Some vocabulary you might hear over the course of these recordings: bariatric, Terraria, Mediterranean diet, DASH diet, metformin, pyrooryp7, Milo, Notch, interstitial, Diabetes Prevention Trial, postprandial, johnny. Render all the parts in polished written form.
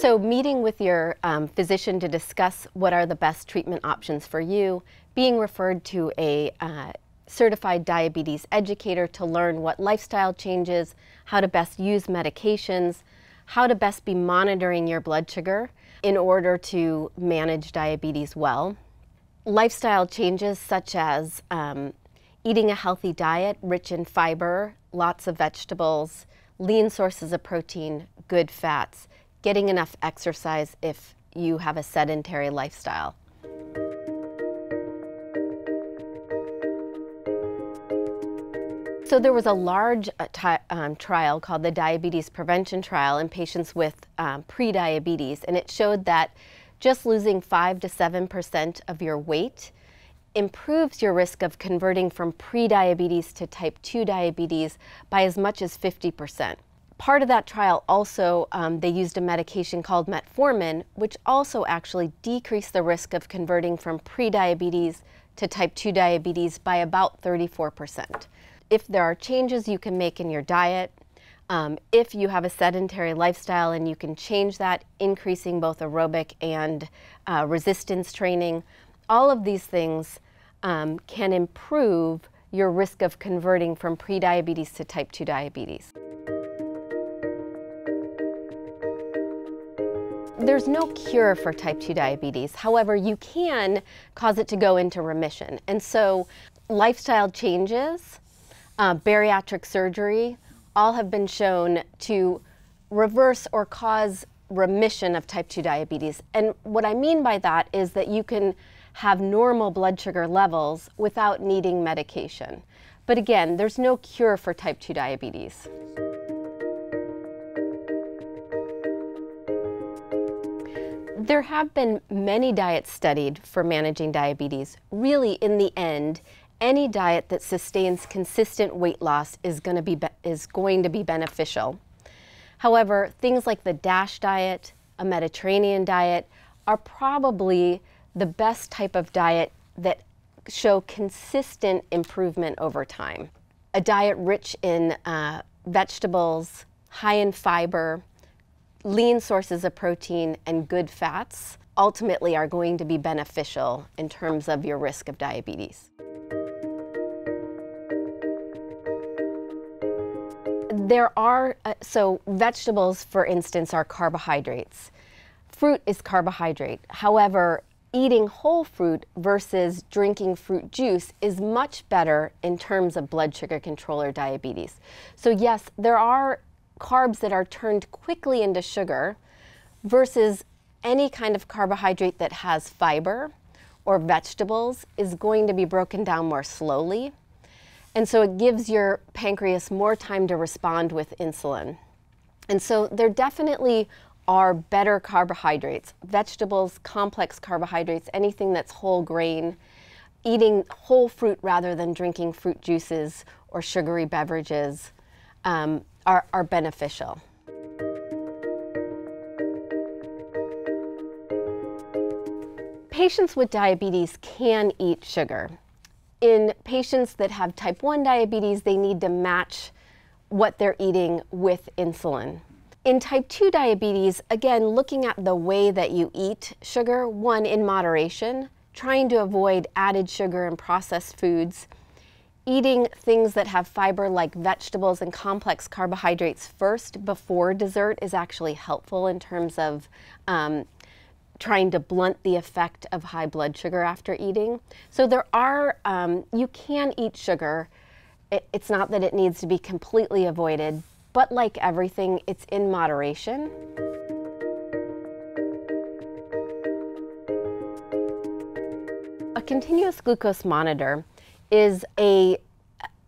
So meeting with your physician to discuss what are the best treatment options for you, being referred to a certified diabetes educator to learn what lifestyle changes, how to best use medications, how to best be monitoring your blood sugar in order to manage diabetes well. Lifestyle changes such as eating a healthy diet rich in fiber, lots of vegetables, lean sources of protein, good fats, getting enough exercise if you have a sedentary lifestyle. So there was a large trial called the Diabetes Prevention Trial in patients with prediabetes, and it showed that just losing 5 to 7% of your weight improves your risk of converting from prediabetes to type 2 diabetes by as much as 50%. Part of that trial also, they used a medication called metformin, which also actually decreased the risk of converting from prediabetes to type 2 diabetes by about 34%. If there are changes you can make in your diet, if you have a sedentary lifestyle and you can change that, increasing both aerobic and resistance training, all of these things can improve your risk of converting from prediabetes to type 2 diabetes. There's no cure for type 2 diabetes. However, you can cause it to go into remission. And so lifestyle changes, bariatric surgery, all have been shown to reverse or cause remission of type 2 diabetes. And what I mean by that is that you can have normal blood sugar levels without needing medication. But again, there's no cure for type 2 diabetes. There have been many diets studied for managing diabetes. Really, in the end, any diet that sustains consistent weight loss is going to be beneficial. However, things like the DASH diet, a Mediterranean diet, are probably the best type of diet that show consistent improvement over time. A diet rich in vegetables, high in fiber, lean sources of protein, and good fats ultimately are going to be beneficial in terms of your risk of diabetes. There are, so vegetables, for instance, are carbohydrates. Fruit is carbohydrate. However, eating whole fruit versus drinking fruit juice is much better in terms of blood sugar control or diabetes. So yes, there are carbs that are turned quickly into sugar versus any kind of carbohydrate that has fiber or vegetables is going to be broken down more slowly. And so it gives your pancreas more time to respond with insulin. And so there definitely are better carbohydrates, vegetables, complex carbohydrates, anything that's whole grain, eating whole fruit rather than drinking fruit juices or sugary beverages are beneficial. Patients with diabetes can eat sugar. In patients that have type 1 diabetes, they need to match what they're eating with insulin. In type 2 diabetes, again, looking at the way that you eat sugar, one, in moderation, trying to avoid added sugar and processed foods, eating things that have fiber like vegetables and complex carbohydrates first before dessert is actually helpful in terms of trying to blunt the effect of high blood sugar after eating. So there are, you can eat sugar. It's not that it needs to be completely avoided, but like everything, it's in moderation. A continuous glucose monitor is an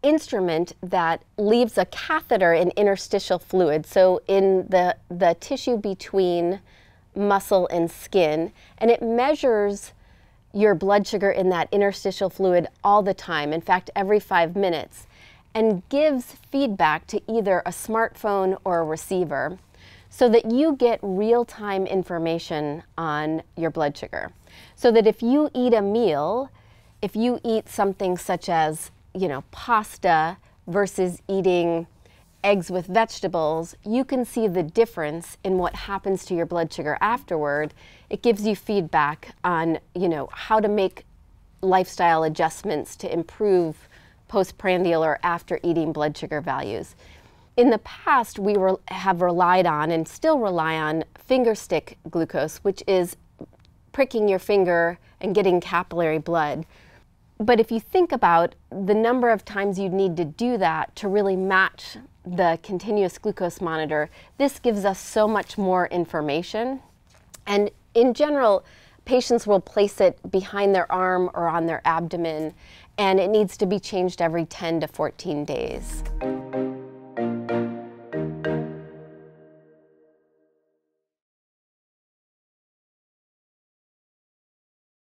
instrument that leaves a catheter in interstitial fluid, so in the tissue between muscle and skin, and it measures your blood sugar in that interstitial fluid all the time, in fact every 5 minutes, and gives feedback to either a smartphone or a receiver so that you get real-time information on your blood sugar. So that if you eat a meal, if you eat something such as, you know, pasta versus eating eggs with vegetables, you can see the difference in what happens to your blood sugar afterward. It gives you feedback on, you know, how to make lifestyle adjustments to improve postprandial or after eating blood sugar values. In the past, we have relied on and still rely on finger stick glucose, which is pricking your finger and getting capillary blood. But if you think about the number of times you need to do that to really match the continuous glucose monitor, this gives us so much more information. And in general, patients will place it behind their arm or on their abdomen, and it needs to be changed every 10 to 14 days.